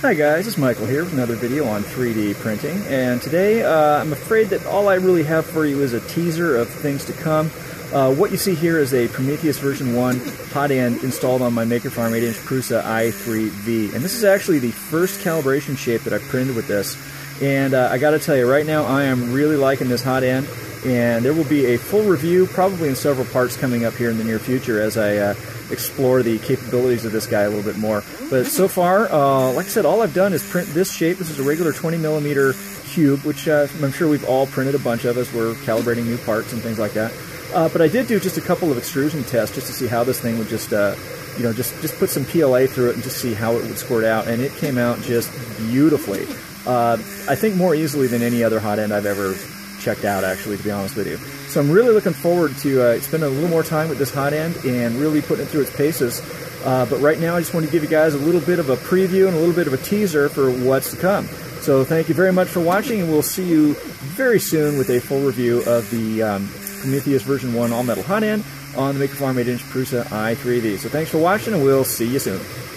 Hi guys, it's Michael here with another video on 3D printing, and today I'm afraid that all I really have for you is a teaser of things to come. What you see here is a Prometheus version 1 hot end installed on my Maker Farm 8-inch Prusa i3V, and this is actually the first calibration shape that I printed with this, and I gotta tell you right now I am really liking this hot end, and there will be a full review probably in several parts coming up here in the near future as I explore the capabilities of this guy a little bit more. But so far, like I said, all I've done is print this shape. This is a regular 20mm cube, which I'm sure we've all printed a bunch of as we're calibrating new parts and things like that. But I did do just a couple of extrusion tests just to see how this thing would just put some PLA through it and just see how it would squirt out, and it came out just beautifully. I think more easily than any other hot end I've ever checked out, actually, to be honest with you. So I'm really looking forward to spending a little more time with this hot end and really putting it through its paces, but right now I just want to give you guys a little bit of a preview and a little bit of a teaser for what's to come. So thank you very much for watching, and we'll see you very soon with a full review of the Prometheus version 1 all metal hot end on the Maker Farm 8-inch Prusa i3V. So thanks for watching, and we'll see you soon.